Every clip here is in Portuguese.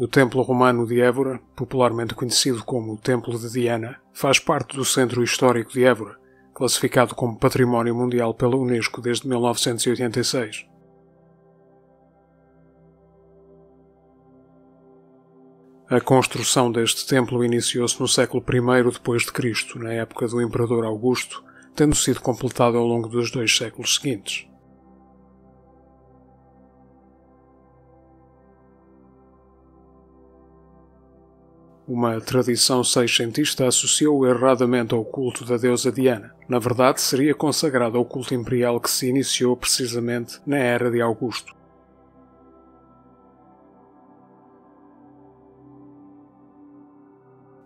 O Templo Romano de Évora, popularmente conhecido como o Templo de Diana, faz parte do Centro Histórico de Évora, classificado como Património Mundial pela UNESCO desde 1986. A construção deste templo iniciou-se no século I d.C., na época do Imperador Augusto, tendo sido completado ao longo dos 2 séculos seguintes. Uma tradição seiscentista associou-o erradamente ao culto da deusa Diana. Na verdade, seria consagrado ao culto imperial que se iniciou precisamente na era de Augusto.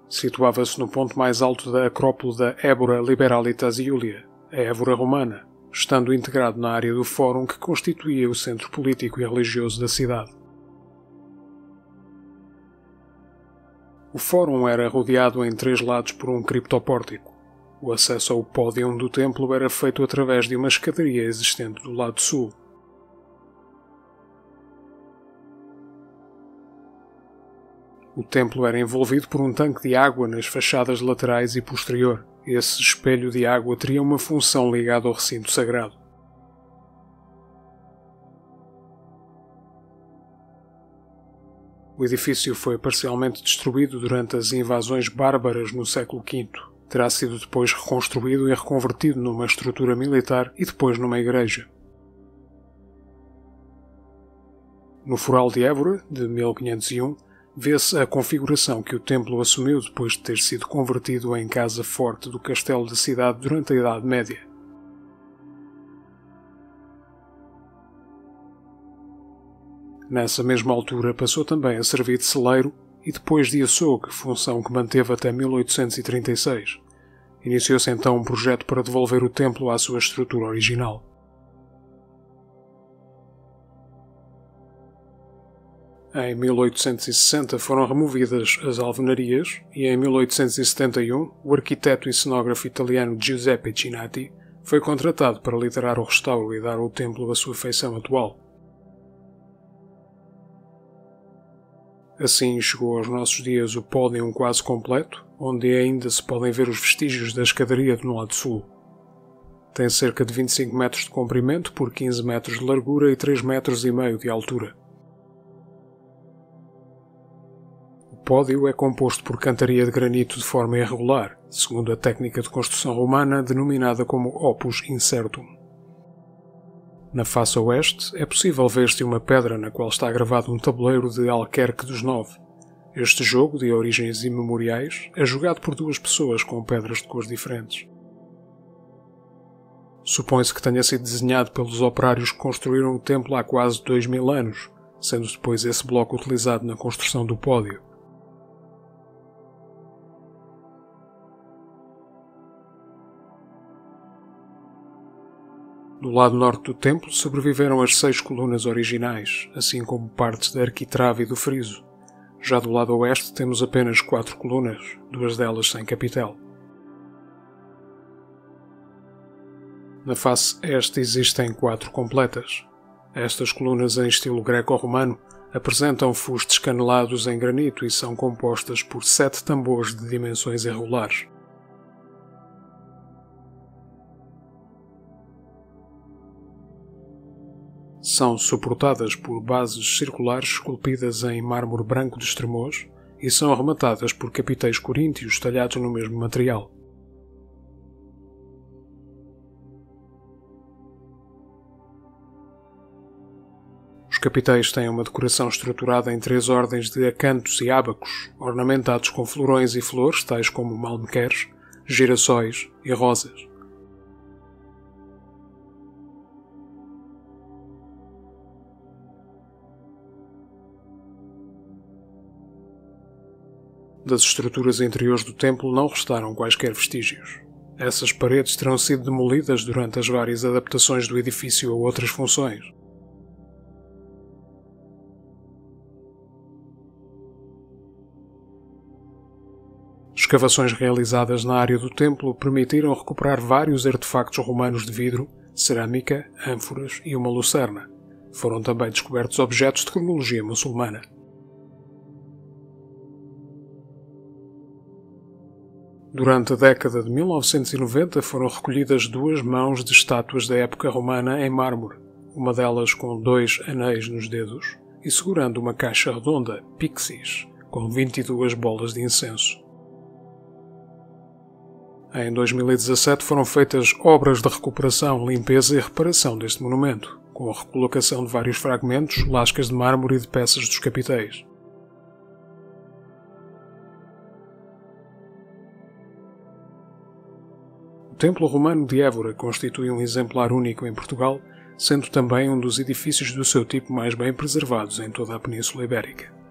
Situava-se no ponto mais alto da acrópole da Évora Liberalitas Iulia, a Évora Romana, estando integrado na área do Fórum que constituía o centro político e religioso da cidade. O fórum era rodeado em 3 lados por um criptopórtico. O acesso ao pódium do templo era feito através de uma escadaria existente do lado sul. O templo era envolvido por um tanque de água nas fachadas laterais e posterior. Esse espelho de água teria uma função ligada ao recinto sagrado. O edifício foi parcialmente destruído durante as invasões bárbaras no século V. Terá sido depois reconstruído e reconvertido numa estrutura militar e depois numa igreja. No Foral de Évora, de 1501, vê-se a configuração que o templo assumiu depois de ter sido convertido em casa forte do castelo da cidade durante a Idade Média. Nessa mesma altura passou também a servir de celeiro e depois de açougue, função que manteve até 1836. Iniciou-se então um projeto para devolver o templo à sua estrutura original. Em 1860 foram removidas as alvenarias e em 1871 o arquiteto e cenógrafo italiano Giuseppe Cinatti foi contratado para liderar o restauro e dar ao templo a sua feição atual. Assim chegou aos nossos dias o pódium quase completo, onde ainda se podem ver os vestígios da escadaria do lado sul. Tem cerca de 25 metros de comprimento por 15 metros de largura e 3,5 metros de altura. O pódio é composto por cantaria de granito de forma irregular, segundo a técnica de construção romana denominada como opus incertum. Na face oeste, é possível ver-se uma pedra na qual está gravado um tabuleiro de Alquerque dos Nove. Este jogo, de origens imemoriais, é jogado por 2 pessoas com pedras de cores diferentes. Supõe-se que tenha sido desenhado pelos operários que construíram o templo há quase 2000 anos, sendo depois esse bloco utilizado na construção do pódio. Do lado norte do templo sobreviveram as 6 colunas originais, assim como partes da arquitrave e do friso. Já do lado oeste temos apenas 4 colunas, 2 delas sem capitel. Na face este existem 4 completas. Estas colunas em estilo greco-romano apresentam fustes canelados em granito e são compostas por 7 tambores de dimensões irregulares. São suportadas por bases circulares esculpidas em mármore branco de Estremoz e são arrematadas por capitéis coríntios talhados no mesmo material. Os capitéis têm uma decoração estruturada em 3 ordens de acantos e ábacos, ornamentados com florões e flores, tais como malmequeres, girassóis e rosas. Das estruturas interiores do templo não restaram quaisquer vestígios. Essas paredes terão sido demolidas durante as várias adaptações do edifício a outras funções. Escavações realizadas na área do templo permitiram recuperar vários artefactos romanos de vidro, cerâmica, ânforas e uma lucerna. Foram também descobertos objetos de cronologia muçulmana. Durante a década de 1990 foram recolhidas 2 mãos de estátuas da época romana em mármore, uma delas com 2 anéis nos dedos e segurando uma caixa redonda, Pixis, com 22 bolas de incenso. Em 2017 foram feitas obras de recuperação, limpeza e reparação deste monumento, com a recolocação de vários fragmentos, lascas de mármore e de peças dos capitéis. O Templo Romano de Évora constitui um exemplar único em Portugal, sendo também um dos edifícios do seu tipo mais bem preservados em toda a Península Ibérica.